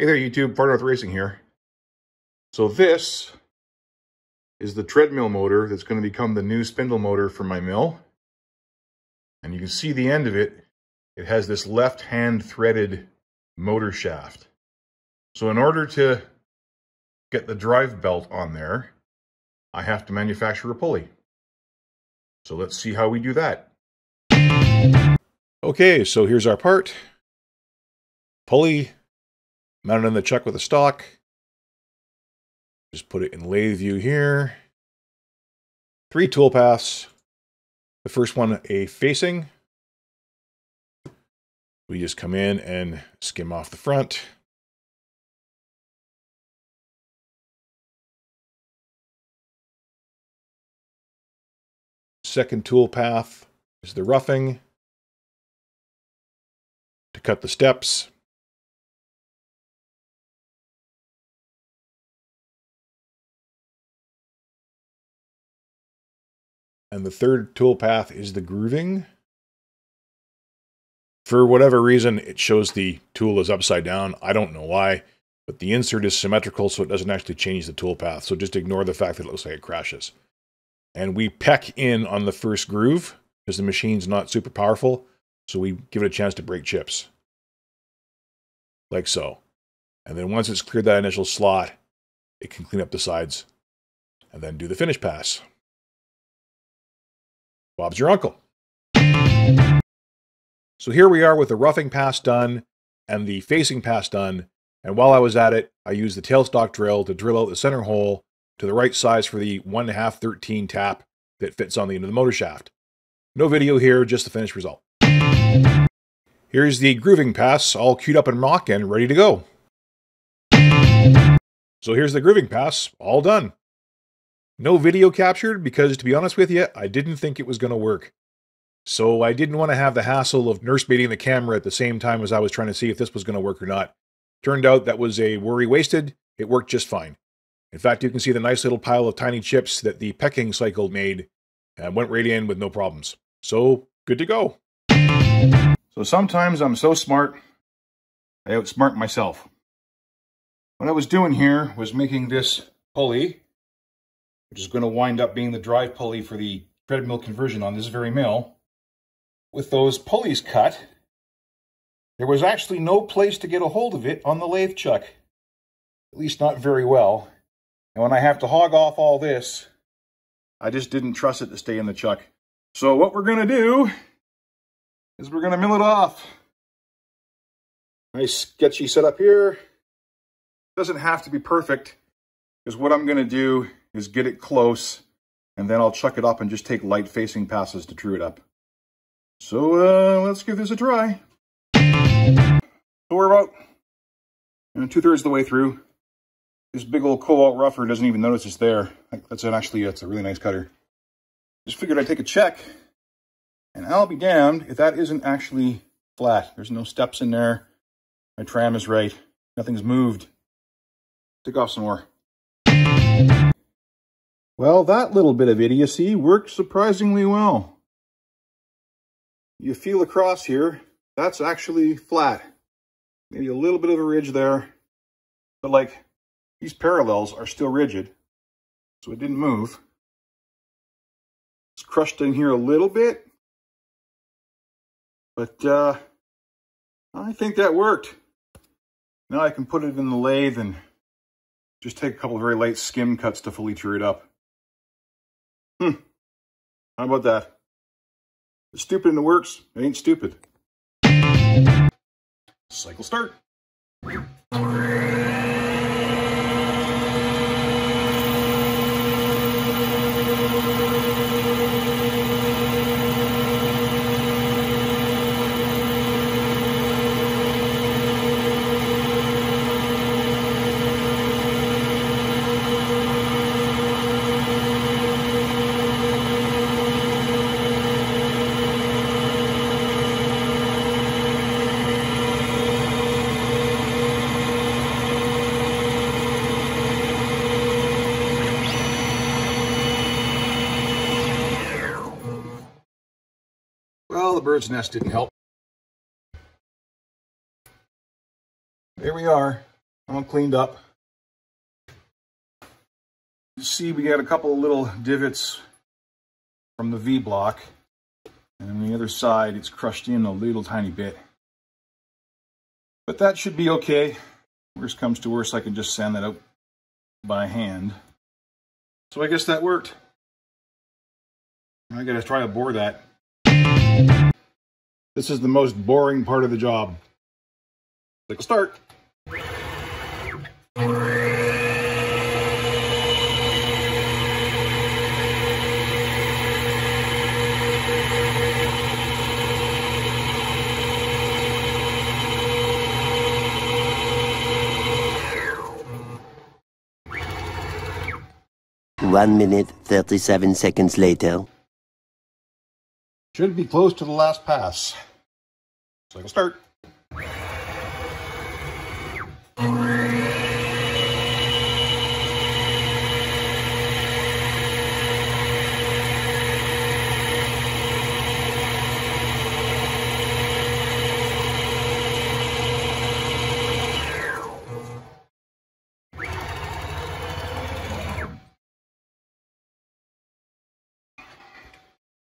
Hey there, YouTube. Far North Racing here. So this is the treadmill motor that's going to become the new spindle motor for my mill. And you can see the end of it. It has this left-hand threaded motor shaft. So in order to get the drive belt on there, I have to manufacture a pulley. So let's see how we do that. Okay, so here's our part. Pulley. Mounted in the chuck with a stock. Just put it in lathe view here. Three tool paths. The first one a facing. We just come in and skim off the front. Second tool path is the roughing to cut the steps. And the third tool path is the grooving. For whatever reason, it shows the tool is upside down. I don't know why, but the insert is symmetrical, so it doesn't actually change the tool path. So just ignore the fact that it looks like it crashes. And we peck in on the first groove because the machine's not super powerful. So we give it a chance to break chips. Like so. And then once it's cleared that initial slot, it can clean up the sides and then do the finish pass. Bob's your uncle. So here we are with the roughing pass done and the facing pass done. And while I was at it, I used the tailstock drill to drill out the center hole to the right size for the 1/2-13 tap that fits on the end of the motor shaft. No video here, just the finished result. Here's the grooving pass all queued up in mock and ready to go. So here's the grooving pass all done. No video captured because, to be honest with you, I didn't think it was going to work. So I didn't want to have the hassle of nursebaiting the camera at the same time as I was trying to see if this was going to work or not. Turned out that was a worry wasted. It worked just fine. In fact, you can see the nice little pile of tiny chips that the pecking cycle made and went right in with no problems. So, good to go. So sometimes I'm so smart, I outsmart myself. What I was doing here was making this pulley, which is going to wind up being the drive pulley for the treadmill conversion on this very mill. With those pulleys cut, there was actually no place to get a hold of it on the lathe chuck, at least not very well. And when I have to hog off all this, I just didn't trust it to stay in the chuck. So what we're going to do is we're going to mill it off. Nice sketchy setup here. Doesn't have to be perfect, because what I'm going to do is get it close, and then I'll chuck it up and just take light facing passes to true it up. So let's give this a try. So we're about 2/3 of the way through. This big old cobalt rougher doesn't even notice it's there. That's a really nice cutter. Just figured I'd take a check, and I'll be damned if that isn't actually flat. There's no steps in there. My tram is right. Nothing's moved. Take off some more. Well, that little bit of idiocy worked surprisingly well. You feel across here, that's actually flat. Maybe a little bit of a ridge there, but like, these parallels are still rigid, so it didn't move. It's crushed in here a little bit, but I think that worked. Now I can put it in the lathe and just take a couple of very light skim cuts to fully true it up. How about that? It's stupid in the works. It ain't stupid. Cycle start. The bird's nest didn't help. There we are. I'm cleaned up. You see, we got a couple of little divots from the V block, and on the other side it's crushed in a little tiny bit, but that should be okay. Worst comes to worst, I can just sand that out by hand. So I guess that worked. I gotta try to bore that. This is the most boring part of the job. Let's start. One minute, 37 seconds later. Should be close to the last pass. So I'll start.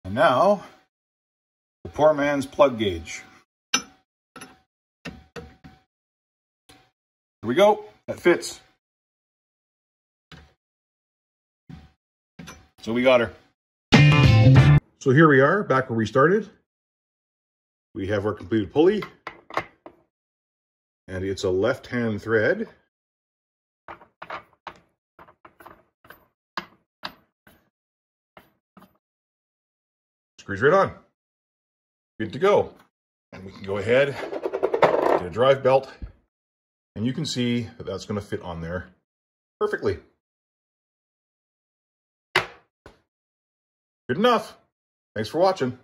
And now, the poor man's plug gauge. Here we go. That fits. So we got her. So here we are, back where we started. We have our completed pulley. And it's a left-hand thread. Screws right on. Good to go. And we can go ahead, get a drive belt, and you can see that that's going to fit on there perfectly. Good enough. Thanks for watching.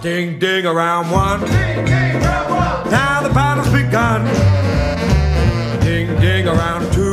Ding, ding, around one. Ding, ding, round one. Now the battle's begun. Ding, ding, around two.